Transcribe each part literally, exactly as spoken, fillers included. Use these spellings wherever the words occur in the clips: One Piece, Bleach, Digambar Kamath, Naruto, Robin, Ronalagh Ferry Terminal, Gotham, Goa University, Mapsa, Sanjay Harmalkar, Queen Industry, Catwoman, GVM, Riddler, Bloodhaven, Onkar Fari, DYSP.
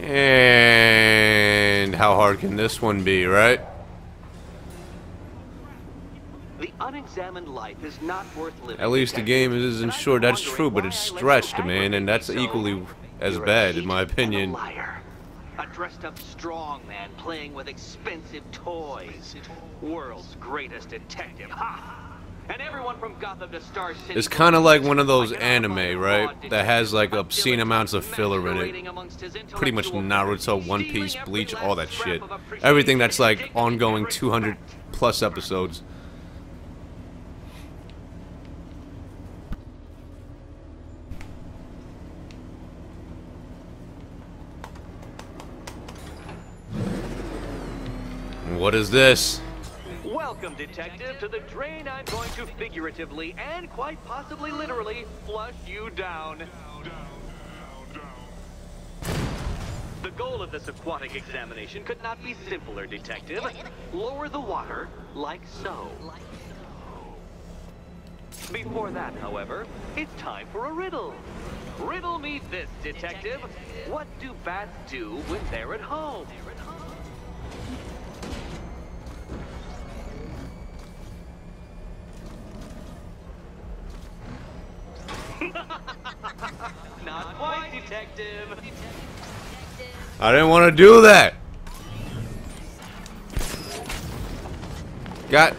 And how hard can this one be, right? The unexamined life is not worth living. At least the game isn't sure that's true, but it's stretched, man, and that's equally as bad, in my opinion. A dressed-up strong man playing with expensive toys. World's greatest detective. Ha! And everyone from Gotham to Star City. It's kind of like one of those anime, right? That has like obscene amounts of filler in it. Pretty much Naruto, One Piece, Bleach, all that shit. Everything that's like ongoing two hundred plus episodes. What is this? Welcome, detective, to the drain I'm going to figuratively and quite possibly literally flush you down. Down, down, down. The goal of this aquatic examination could not be simpler, detective. Lower the water, like so. Before that, however, it's time for a riddle. Riddle me this, detective. What do bats do when they're at home? Not quite, detective. I didn't want to do that. Got.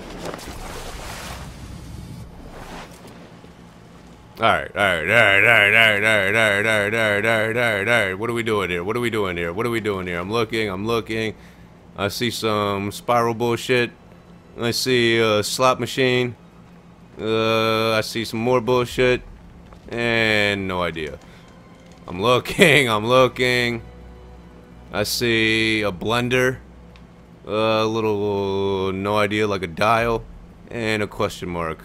All right, all right, all right, all right, all right, all right, all right, all right, all right, all right, all right. What are we doing here? What are we doing here? What are we doing here? I'm looking. I'm looking. I see some spiral bullshit. I see a slot machine. Uh, I see some more bullshit. And no idea. I'm looking, I'm looking. I see a blender, a little, no idea, like a dial, and a question mark.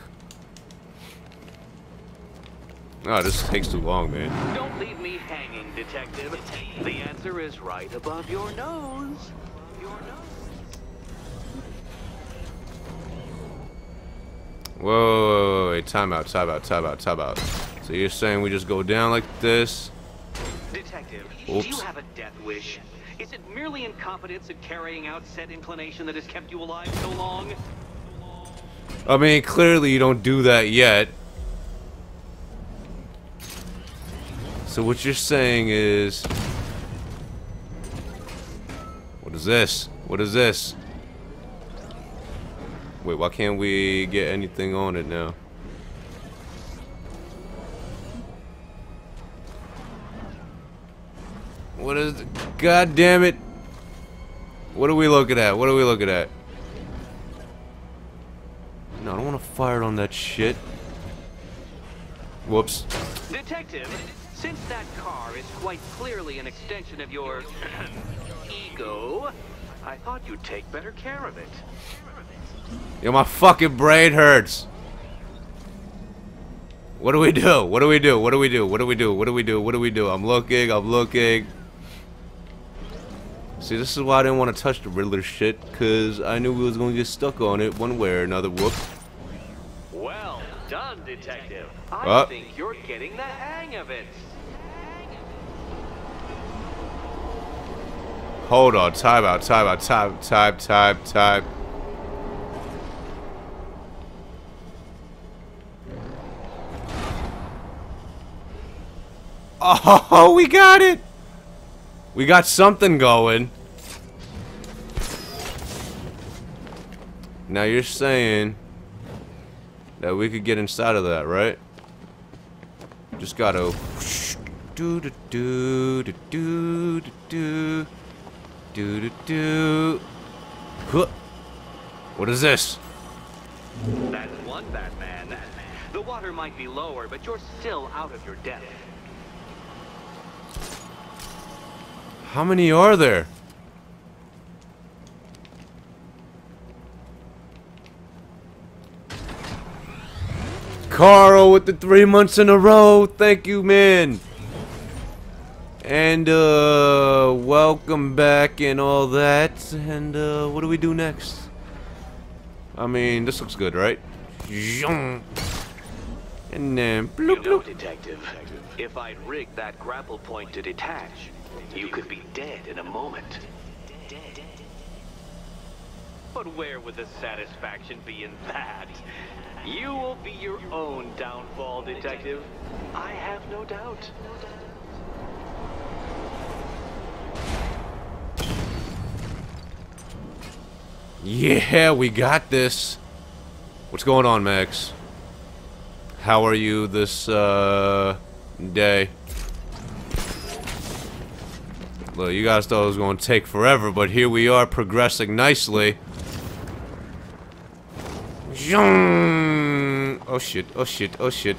Oh, this takes too long, man. Don't leave me hanging, detective. The answer is right above your nose. Your nose. Whoa, wait, time out, time out, time out, time out. So you're saying we just go down like this? Detective, oops. Do you have a death wish? Is it merely incompetence at carrying out said inclination that has kept you alive so long? So long? I mean, clearly you don't do that yet. So what you're saying is... What is this? What is this? Wait, why can't we get anything on it now? What is the, God damn it. What are we looking at? What are we looking at? No, I don't want to fire on that shit. Whoops. Detective, since that car is quite clearly an extension of your ego, I thought you'd take better care of it. Yo, my fucking brain hurts. What do we do? What do we do? What do we do? What do we do? What do we do? What do we do? I'm looking, I'm looking. See, this is why I didn't want to touch the Riddler shit, because I knew we was going to get stuck on it one way or another. Whoop. Well done, detective. I uh. think you're getting the hang of it. Hold on. Time out. Time out. Time, time, time, time. Oh, we got it! We got something going. Now you're saying that we could get inside of that, right? Just gotta do do do do do do do do do. Huh. What is this? That's one Batman. The water might be lower, but you're still out of your depth. How many are there? Carl with the three months in a row. Thank you, man. And, uh, welcome back and all that. And, uh, what do we do next? I mean, this looks good, right? And then, bloop, bloop. You know, detective, if I'd rigged that grapple point to detach, You could be dead in a moment. But where would the satisfaction be in that? You will be your own downfall, detective. I have no doubt. Yeah, we got this. What's going on, Max? How are you this uh, day? Look, you guys thought it was going to take forever, but here we are progressing nicely. Oh shit, oh shit, oh shit.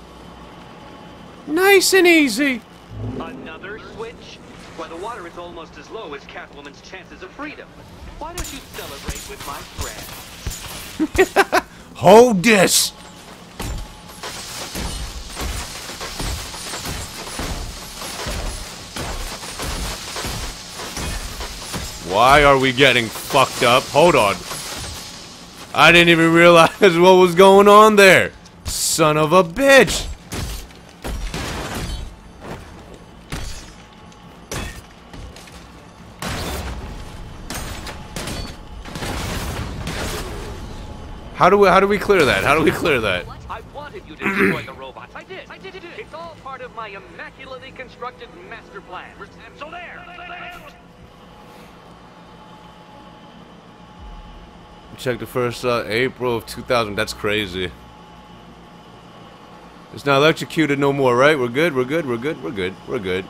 Nice and easy. Another switch? Why, the water is almost as low as Catwoman's chances of freedom. Why don't you celebrate with my friend? Hold this! Why are we getting fucked up? Hold on. I didn't even realize what was going on there. Son of a bitch! How do we how do we clear that? How do we clear that? I wanted you to destroy the robots. I did. I did it. It's all part of my immaculately constructed master plan. So there. Check the first uh, April of two thousand. That's crazy. It's not electrocuted no more, right? We're good. We're good. We're good. We're good. We're good.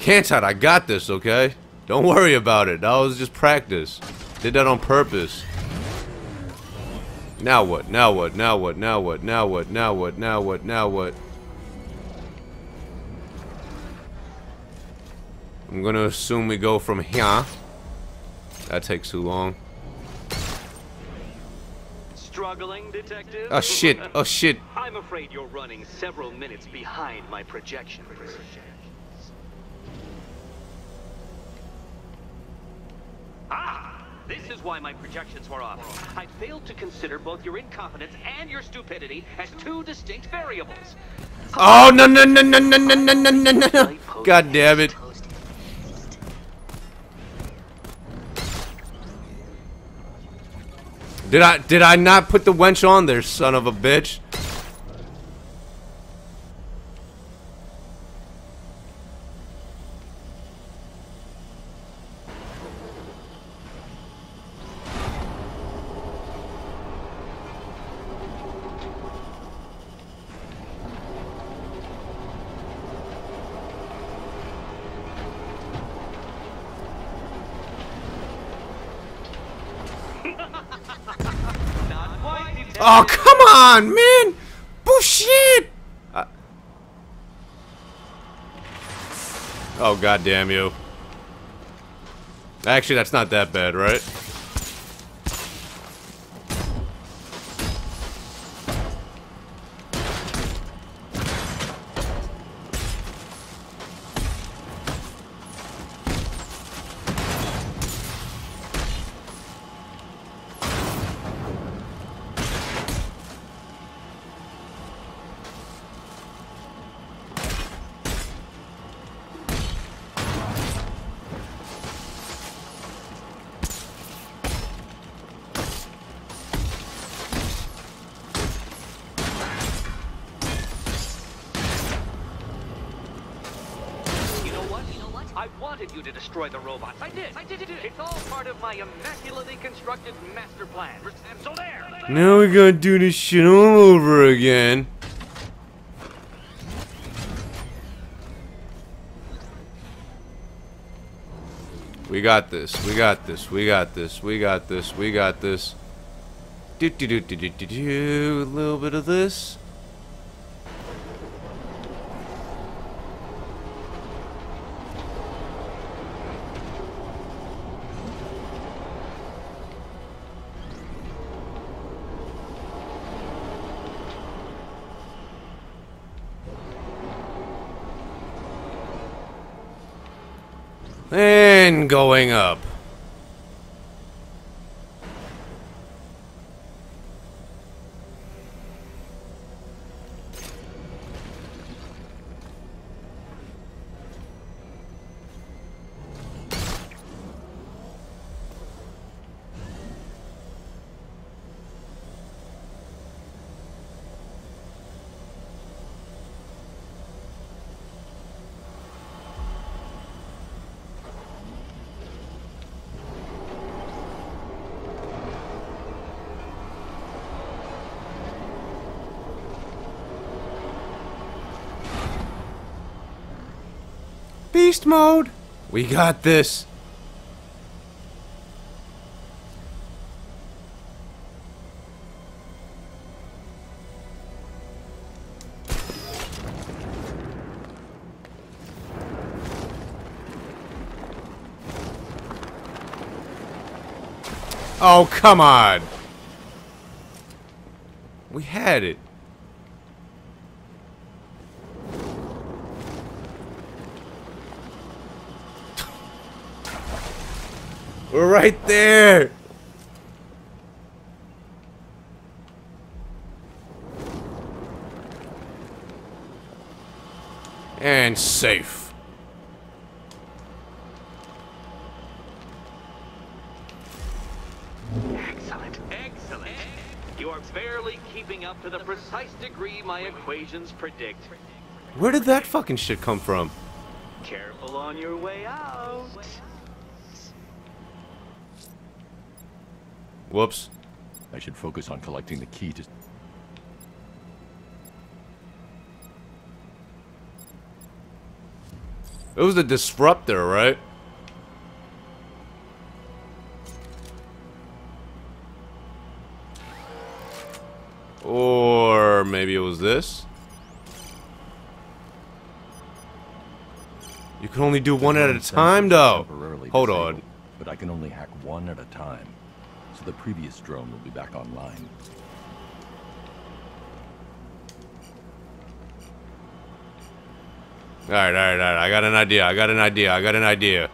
Can't hide. I got this. Okay. Don't worry about it. That was just practice. Did that on purpose. Now what? Now what? Now what? Now what? Now what? Now what? Now what? Now what? I'm gonna assume we go from here. That takes too long. Struggling, detective? Oh shit! Oh shit! I'm afraid you're running several minutes behind my projection. Ah! This is why my projections were off. I failed to consider both your incompetence and your stupidity as two distinct variables. Oh no no no no no no no no no no! God damn it! Did I did I not put the wench on there, son of a bitch? Oh, come on, man! Bullshit! I... Oh, goddamn you. Actually, that's not that bad, right? I wanted you to destroy the robots. I did. I did it. It's all part of my immaculately constructed master plan. And so there. Now we gotta do this shit all over again. We got this. We got this. We got this. We got this. We got this. Do do do do do do do. A little bit of this. And going up. Beast mode! We got this! Oh, come on! We had it. We're right there! And safe. Up to the precise degree my equations predict. Where did that fucking shit come from? Careful on your way out. Whoops. I should focus on collecting the key to... It was a disruptor, right? Or maybe it was this. You can only do one at a time, though. Hold on. But I can only hack one at a time. So the previous drone will be back online. All right, all right, all right. I got an idea. I got an idea. I got an idea.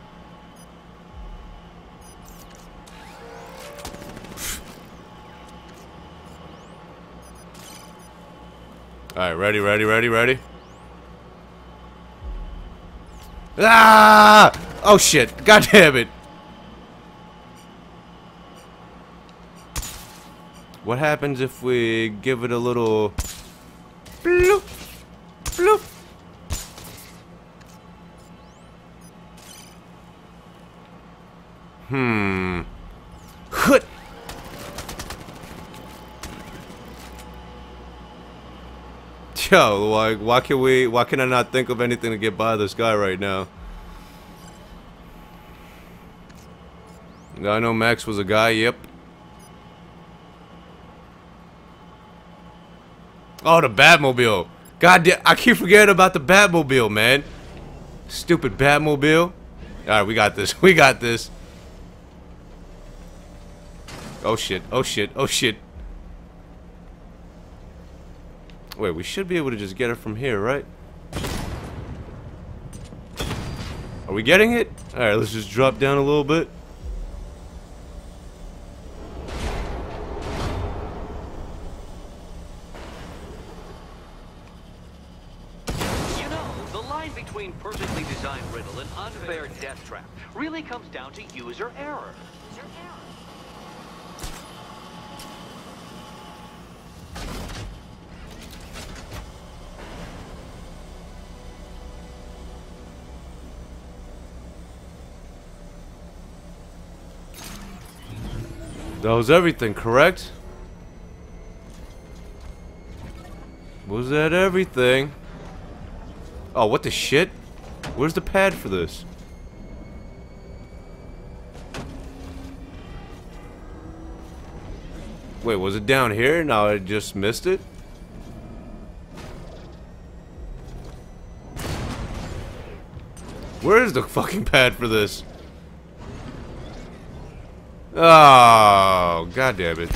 Alright, ready, ready, ready, ready. Ah! Oh shit, god damn it. What happens if we give it a little bloop, bloop? Hmm. Hut! Yo, like, why can we, why can I not think of anything to get by this guy right now? I know Max was a guy, yep. Oh, the Batmobile. God damn, I keep forgetting about the Batmobile, man. Stupid Batmobile. Alright, we got this, we got this. Oh shit, oh shit, oh shit. Wait, we should be able to just get it from here, right? Are we getting it? Alright, let's just drop down a little bit. You know, the line between perfectly designed riddle and unfair death trap really comes down to user error. User error. That was everything, correct? Was that everything? Oh, what the shit? Where's the pad for this? Wait, was it down here? Now I just missed it? Where is the fucking pad for this? Oh, god damn it.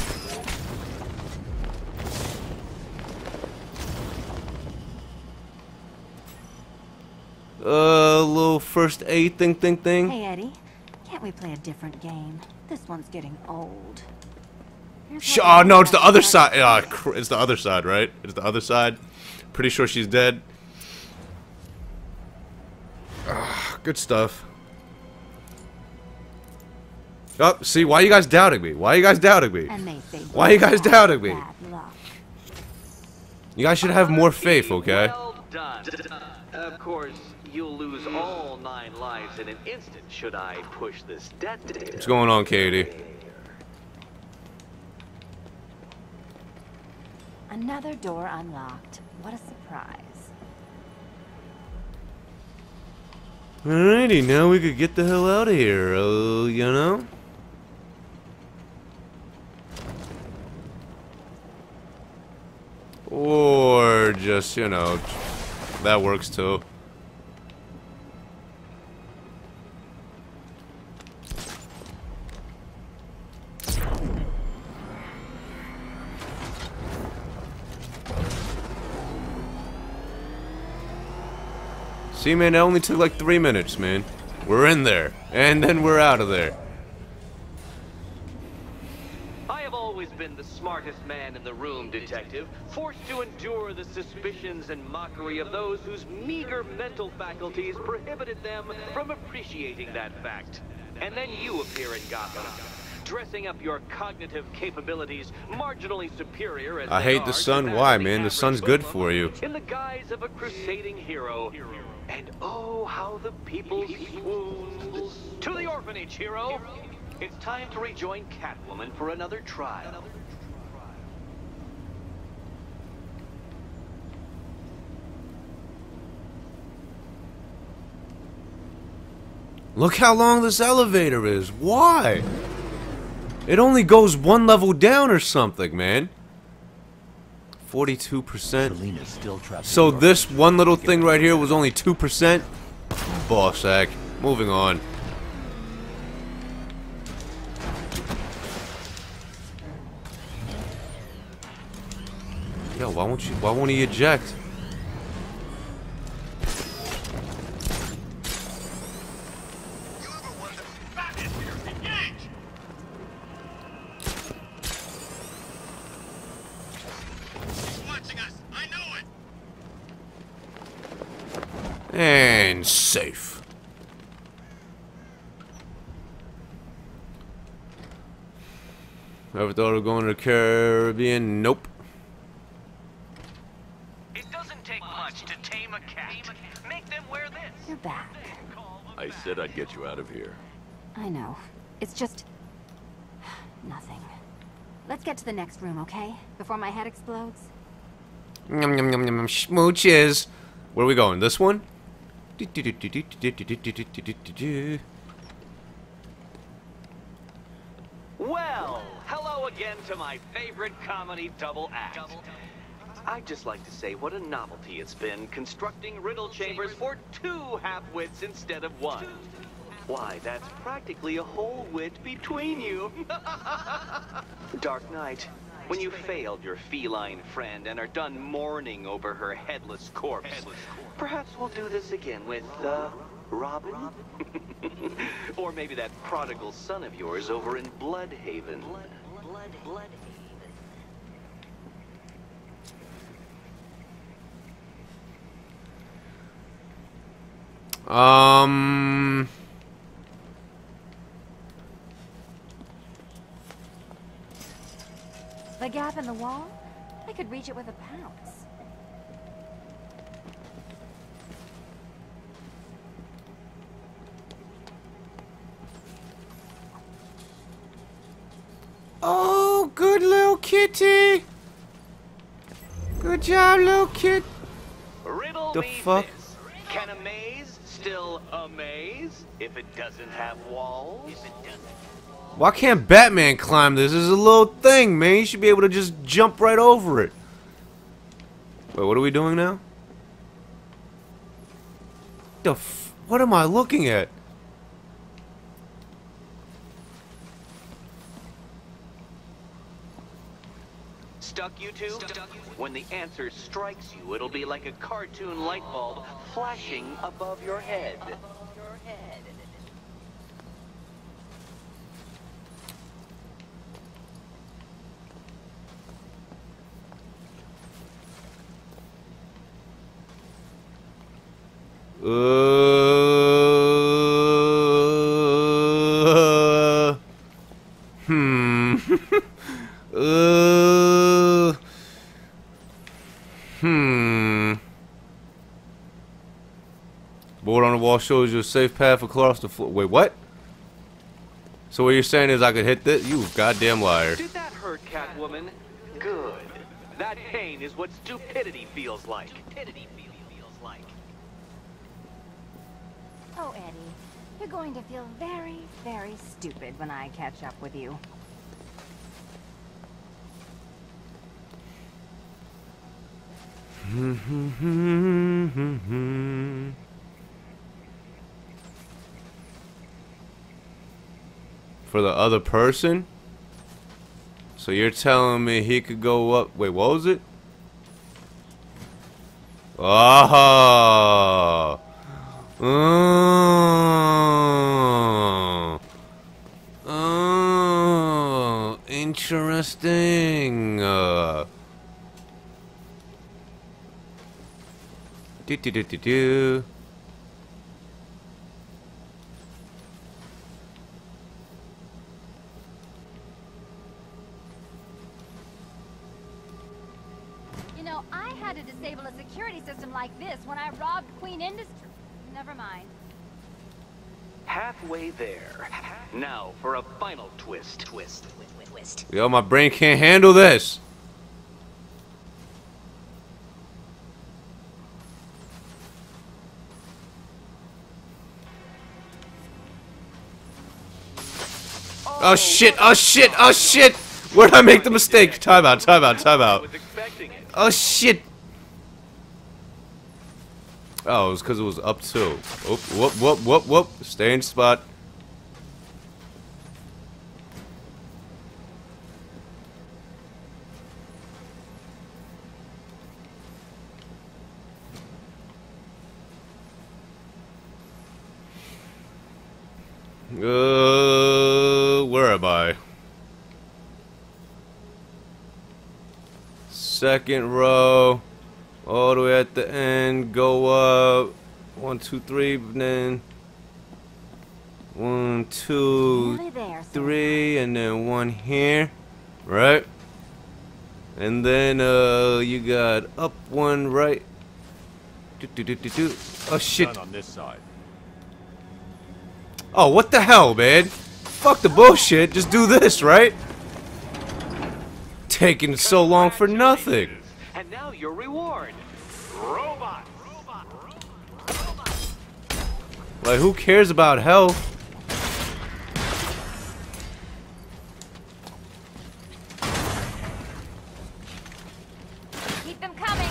Uh, little first aid thing thing thing. Hey, Eddie. Can't we play a different game? This one's getting old. Sh oh, no, it's the other side. Uh, cr it's the other side, right? It's the other side. Pretty sure she's dead. Uh, good stuff. Oh, see, why are you guys doubting me? Why are you guys doubting me? Why are you guys doubting me? You guys should have more faith, okay? Well done. Of course, you'll lose all nine lives in an instant should I push this detonator. What's going on, Katie? Another door unlocked. What a surprise. Alrighty, now we could get the hell out of here, uh, you know? Or just, you know, that works too. See, man, it only took like three minutes, man. We're in there, and then we're out of there. I have always been the smartest man in the room, Detective, forced to endure the suspicions and mockery of those whose meager mental faculties prohibited them from appreciating that fact. And then you appear in Gotham, dressing up your cognitive capabilities marginally superior as I hate the sun. Why, man? The sun's good for you. In the guise of a crusading hero. And oh, how the people swooned. To the orphanage, hero! It's time to rejoin Catwoman for another trial. Look how long this elevator is. Why? It only goes one level down or something, man. forty-two percent. So this one little thing right here was only two percent? Ball sack. Moving on. Yo, why won't you, why won't he eject? And safe. Ever thought of going to the Caribbean? Nope. It doesn't take much to tame a cat. Make them wear this. You're back. I said I'd get you out of here. I know. It's just nothing. Let's get to the next room, okay? Before my head explodes. Nom nom nom nom smooches. Where are we going? This one? Well, hello again to my favorite comedy double act. I'd just like to say what a novelty it's been constructing riddle chambers for two half-wits instead of one. Why, that's practically a whole wit between you. Dark Knight, when you failed your feline friend and are done mourning over her headless corpse, perhaps we'll do this again with, uh, Robin? Or maybe that prodigal son of yours over in Bloodhaven. Blood, blood, blood. Um... The gap in the wall? I could reach it with a pounce. Oh, good little kitty! Good job, little kid. Riddle the fuck? This. Can a maze still amaze if it doesn't have walls? If it doesn't. Why can't Batman climb this? This is a little thing, man. You should be able to just jump right over it. Wait, what are we doing now? The f- what am I looking at? Stuck, you two? When the answer strikes you, it'll be like a cartoon light bulb flashing above your head. Above your head. Uh, hmm. uh, hmm. Board on the wall shows you a safe path across the floor. Wait, what? So what you're saying is I could hit this? You goddamn liar. Did that hurt, Catwoman? Good. That pain is what stupidity feels like. Stupidity feels like. Oh, You're going to feel very, very stupid when I catch up with you. For the other person? So you're telling me he could go up... Wait, what was it? Oh! Oh! Oh! Interesting! Uh. Do do do do do. You know, I had to disable a security system like this when I robbed Queen Industry. Never mind. Halfway there. Now for a final twist. Twist. Twist. Yo, my brain can't handle this. Oh shit, oh shit, oh shit! Where'd I make the mistake? Time out, time out, time out. Oh shit! Oh, it was because it was up two. Whoop, whoop, whoop, whoop, whoop. Stay in spot. Uh, where am I? Second row, all the way at the end. Go up, one, two, three, and then one, two, three, and then one here, right? And then uh, you got up one right. Do, do, do, do, do. Oh shit! None on this side. Oh, what the hell, man? Fuck the bullshit. Just do this, right? Taking so long for nothing. And now your reward. Robot. Robot. Robot. Like, who cares about health? Keep them coming.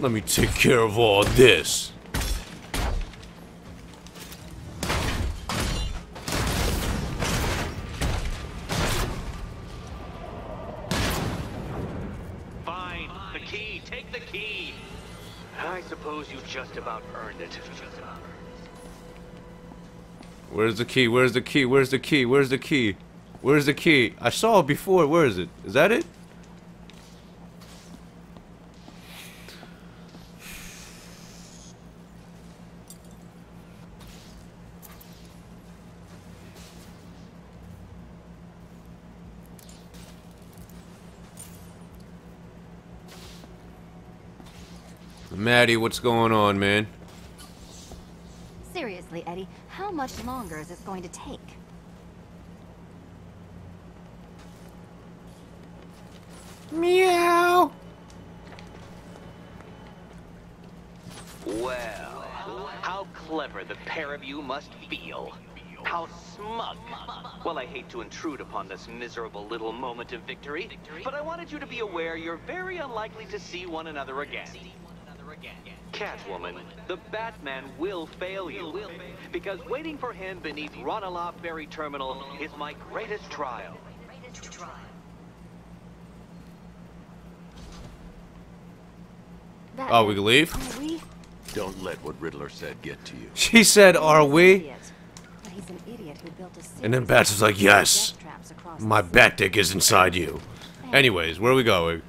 Let me take care of all this. Fine, the key, take the key. I suppose you just about earned it. Where's the key? Where's the key? Where's the key? Where's the key? Where's the key? I saw it before. Where is it? Is that it? Maddie, what's going on, man? Seriously, Eddie, how much longer is this going to take? Meow. Well, how clever the pair of you must feel. How smug. Well, I hate to intrude upon this miserable little moment of victory, but I wanted you to be aware you're very unlikely to see one another again. Catwoman, the Batman will fail you, because waiting for him beneath Ronalagh Ferry Terminal is my greatest trial. Oh, we can leave? Don't let what Riddler said get to you. She said, are we? And then Bats was like, yes, my bat dick is inside you. Anyways, where are we going?